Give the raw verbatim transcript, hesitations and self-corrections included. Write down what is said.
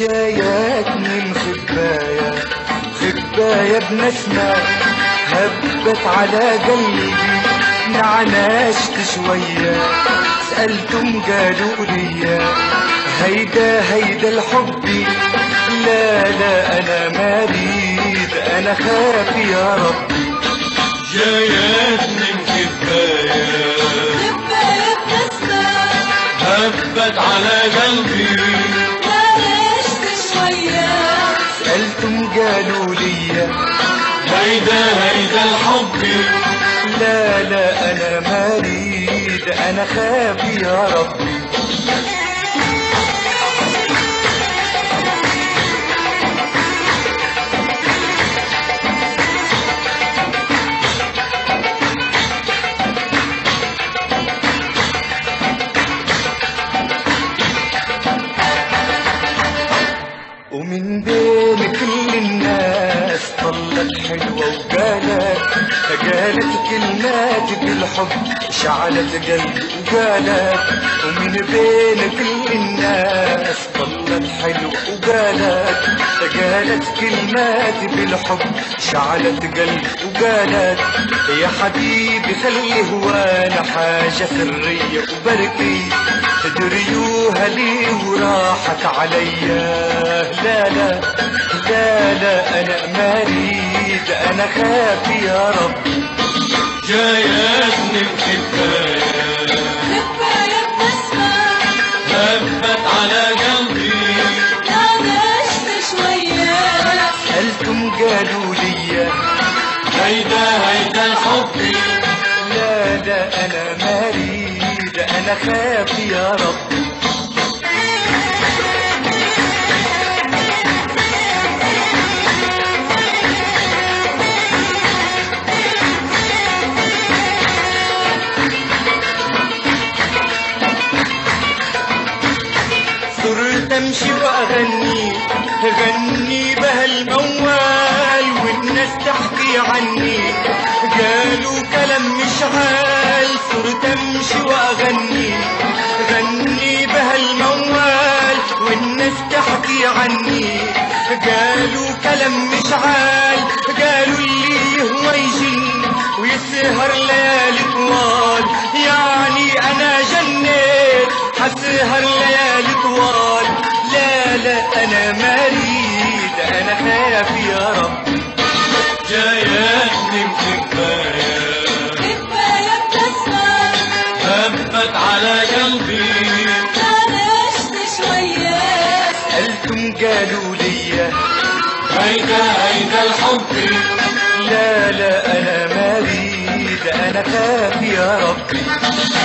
جايتني مخباية مخباية بنسمة هبت على قلبي نعناشت شوية سألتهم قالوا لي هيدا هيدا الحب لا لا أنا مريض أنا خاف يا ربي جايتني مخباية مخباية بنسمة هبت على قلبي قالوا لي هيدا هيدا الحب لا لا أنا مريض أنا خاف يا ربي ومن بين كل الناس طلت حلوة وقالت قالت كلمات بالحب شعلت قلبي وقالت ومن بين كل الناس طلت حلوة وقالت قالت كلمات بالحب شعلت قلبي وقالت يا حبيبي خلي هوانا حاجة سرية وبركي دريوها لي وراحت عليا لا لا لا لا أنا مريض أنا خاف يا ربي جايتني مخباية مخباية بنسمة هبت على قلبي نعنشت شوية سألتهم قالوا لي هيدا هيدا الحب لا لا أنا مريض أنا خاف يا ربي امشي واغني اغني بهالموال والناس تحكي عني قالوا كلام مش عال صرت امشي واغني اغني بهالموال والناس تحكي عني قالوا كلام مش عال قالوا اللي هو يجي ويسهر ليالي طوال يعني انا جنيت حسهر ليالي طوال لا لا أنا مريض أنا خاف يا ربي جايتني مخباية مخباية بنسمة هبت على قلبي نعنشت شوية سألتهم قالوا لي هيدا هيدا الحب لا لا أنا مريض أنا خاف يا ربي.